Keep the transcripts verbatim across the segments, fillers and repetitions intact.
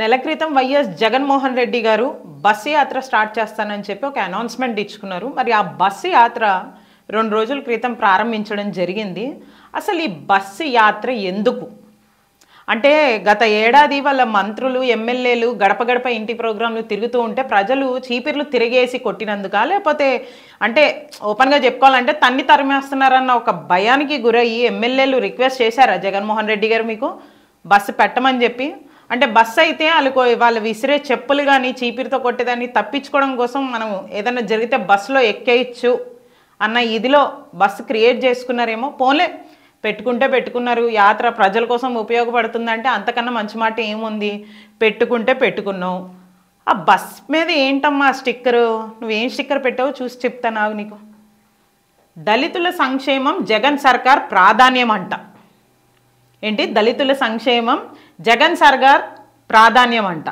నెల క్రితం వైఎస్ జగన్మోహన్ రెడ్డి గారు బస్ యాత్ర స్టార్ట్ చేస్తానని చెప్పి ఒక అనౌన్స్‌మెంట్ ఇచ్చుకున్నారు। మరి ఆ బస్ యాత్ర రెండు రోజుల క్రితం ప్రారంభించడం జరిగింది। అసలు ఈ బస్ యాత్ర ఎందుకు అంటే గత ఏడాది వాళ్ళ మంత్రులు ఎమ్మెల్యేలు గడప గడప ఇంటి ప్రోగ్రాంలు తిరుగుతూ ఉంటే ప్రజలు చీపిర్లు తిరిగేసి కొట్టినందుక లేకపోతే అంటే ఓపెన్ గా చెప్పుకోవాలంటే తన్ని తరిమేస్తున్నారన్న ఒక భయానికి గురయ్యి ఎమ్మెల్యేలు రిక్వెస్ట్ చేశారు జగన్మోహన్ రెడ్డి గారు మీకు బస్ పెట్టమని చెప్పి అంటే బస్ అయితే వాళ్ళకు వాళ్ళు విసిరే చెప్పులు కానీ చీపిరితో కొట్టేదాన్ని తప్పించుకోవడం కోసం మనం ఏదైనా జరిగితే బస్సులో ఎక్కేయచ్చు అన్న ఇదిలో బస్సు క్రియేట్ చేసుకున్నారేమో, పోలే పెట్టుకుంటే పెట్టుకున్నారు, యాత్ర ప్రజల కోసం ఉపయోగపడుతుందంటే అంతకన్నా మంచి మాట ఏముంది, పెట్టుకుంటే పెట్టుకున్నావు। ఆ బస్ మీద ఏంటమ్మా స్టిక్కరు, నువ్వేం స్టిక్కర్ పెట్టావు చూసి చెప్తానావు నీకు। దళితుల సంక్షేమం జగన్ సర్కార్ ప్రాధాన్యం అంట। ఏంటి దళితుల సంక్షేమం జగన్ సర్కార్ ప్రాధాన్యం అంట।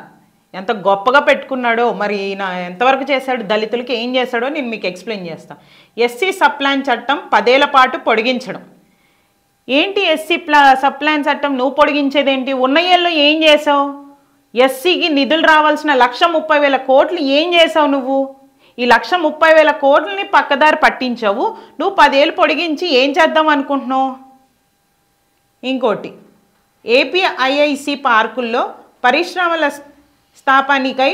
ఎంత గొప్పగా పెట్టుకున్నాడో, మరి ఈయన ఎంతవరకు చేశాడు, దళితులకి ఏం చేశాడో నేను మీకు ఎక్స్ప్లెయిన్ చేస్తాను। ఎస్సీ సప్లాన్ చట్టం పదేళ్ల పాటు పొడిగించడం ఏంటి, ఎస్సీ ప్లా సప్లాన్ చట్టం నువ్వు పొడిగించేదేంటి, ఉన్నయ్యల్లో ఏం చేసావు, ఎస్సీకి నిధులు రావాల్సిన లక్ష ముప్పై వేల కోట్లు ఏం చేసావు నువ్వు, ఈ లక్ష ముప్పై వేల కోట్లని పక్కదారి పట్టించావు నువ్వు, పదేళ్ళు పొడిగించి ఏం చేద్దాం అనుకుంటున్నావు। ఇంకోటి ఏపీఐసి పార్కుల్లో పరిశ్రమల స్థాపనకై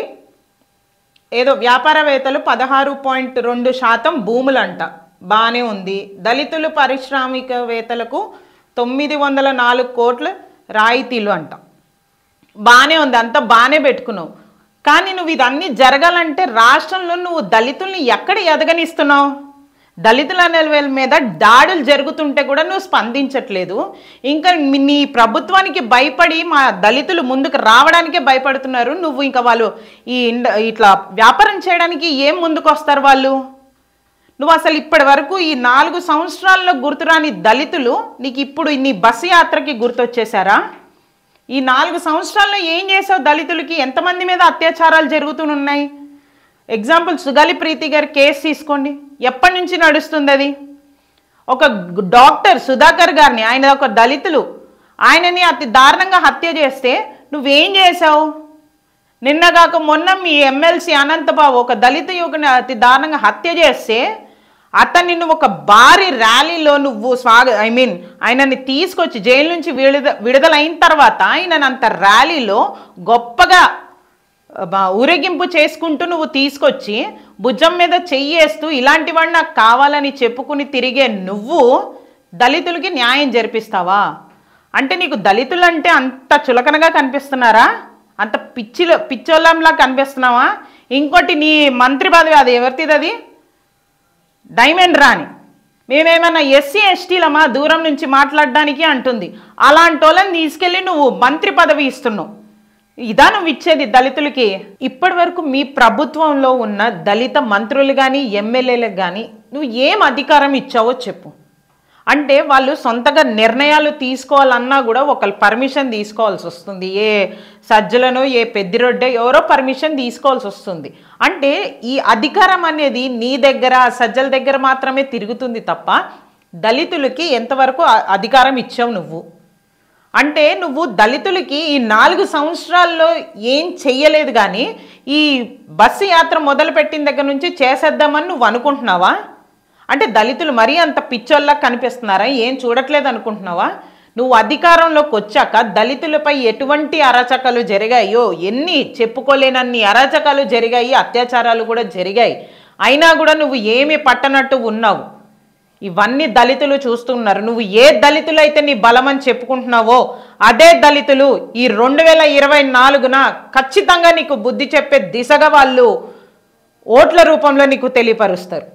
ఏదో వ్యాపారవేత్తలు పదహారు పాయింట్ రెండు శాతం భూములంట, బాగానే ఉంది। దళితులు పారిశ్రామికవేత్తలకు తొమ్మిది వందల నాలుగు కోట్ల రాయితీలు అంట, బాగానే ఉంది, అంతా బాగానే పెట్టుకున్నావు। కానీ నువ్వు ఇదన్నీ జరగాలంటే రాష్ట్రంలో నువ్వు దళితుల్ని ఎక్కడ ఎదగనిస్తున్నావు, దళితుల నెలవేల మీద దాడులు జరుగుతుంటే కూడా నువ్వు స్పందించట్లేదు। ఇంకా నీ ప్రభుత్వానికి భయపడి మా దళితులు ముందుకు రావడానికే భయపడుతున్నారు నువ్వు, ఇంకా వాళ్ళు ఈ ఇట్లా వ్యాపారం చేయడానికి ఏం ముందుకు వస్తారు వాళ్ళు। నువ్వు అసలు ఇప్పటి వరకు ఈ నాలుగు సంవత్సరాల్లో గుర్తురాని దళితులు నీకు ఇప్పుడు నీ బస్సు యాత్రకి గుర్తొచ్చేసారా, ఈ నాలుగు సంవత్సరాల్లో ఏం చేసావు, దళితులకి ఎంతమంది మీద అత్యాచారాలు జరుగుతున్నాయి। ఎగ్జాంపుల్ సుగాలి ప్రీతి గారి కేసు తీసుకోండి, ఎప్పటి నుంచి నడుస్తుంది అది, ఒక డాక్టర్ సుధాకర్ గారిని, ఆయన ఒక దళితులు, ఆయనని అతి దారుణంగా హత్య చేస్తే నువ్వేం చేసావు। నిన్నగాక మొన్న మీ ఎమ్మెల్సీ అనంత బాబు ఒక దళిత యువకుని అతి దారుణంగా హత్య చేస్తే అతన్ని నువ్వు ఒక భారీ ర్యాలీలో నువ్వు స్వాగ ఐ మీన్ ఆయనని తీసుకొచ్చి జైలు నుంచి విడుద విడుదలైన తర్వాత ఆయననంత ర్యాలీలో గొప్పగా ఊరేగింపు చేసుకుంటూ నువ్వు తీసుకొచ్చి భుజం మీద చెయ్యేస్తూ ఇలాంటి వాడు నాకు కావాలని చెప్పుకుని తిరిగే నువ్వు దళితులకి న్యాయం జరిపిస్తావా అంటే నీకు దళితులు అంటే అంత చులకనగా కనిపిస్తున్నారా, అంత పిచ్చిలో పిచ్చోళ్ళంలా కనిపిస్తున్నావా। ఇంకోటి నీ మంత్రి పదవి అది ఎవరిది, అది డైమండ్ రాణి, మేమేమన్నా ఎస్సీ ఎస్టీలమా దూరం నుంచి మాట్లాడడానికి అంటుంది, అలాంటి వాళ్ళని తీసుకెళ్ళి నువ్వు మంత్రి పదవి ఇస్తున్నావు, ఇదానం ఇచ్చేది దళితులకి। ఇప్పటి వరకు మీ ప్రభుత్వంలో ఉన్న దళిత మంత్రులు కానీ ఎమ్మెల్యేలకు కానీ నువ్వు ఏం అధికారం ఇచ్చావో చెప్పు, అంటే వాళ్ళు సొంతగా నిర్ణయాలు తీసుకోవాలన్నా కూడా ఒకళ్ళు పర్మిషన్ తీసుకోవాల్సి వస్తుంది, ఏ సజ్జలనో ఏ పెద్దిరెడ్డో ఎవరో పర్మిషన్ తీసుకోవాల్సి వస్తుంది। అంటే ఈ అధికారం అనేది నీ దగ్గర సజ్జల దగ్గర మాత్రమే తిరుగుతుంది తప్ప దళితులకి ఎంతవరకు అధికారం ఇచ్చావు నువ్వు। అంటే నువ్వు దళితులకి ఈ నాలుగు సంవత్సరాల్లో ఏం చెయ్యలేదు, కానీ ఈ బస్సు యాత్ర మొదలుపెట్టిన దగ్గర నుంచి చేసేద్దామని నువ్వు అనుకుంటున్నావా, అంటే దళితులు మరీ అంత పిచ్చోళ్ళకి కనిపిస్తున్నారా, ఏం చూడట్లేదు అనుకుంటున్నావా। నువ్వు అధికారంలోకి వచ్చాక దళితులపై ఎటువంటి అరాచకాలు జరిగాయో, ఎన్ని చెప్పుకోలేనన్ని అరాచకాలు జరిగాయి, అత్యాచారాలు కూడా జరిగాయి, అయినా కూడా నువ్వు ఏమీ పట్టనట్టు ఉన్నావు। ఇవన్నీ దళితులు చూస్తున్నారు, నువ్వు ఏ దళితులు అయితే నీ బలమని చెప్పుకుంటున్నావో అదే దళితులు ఈ రెండు వేల ఇరవై నాలుగున ఖచ్చితంగా నీకు బుద్ధి చెప్పే దిశగా వాళ్ళు ఓట్ల రూపంలో నీకు తెలియపరుస్తారు।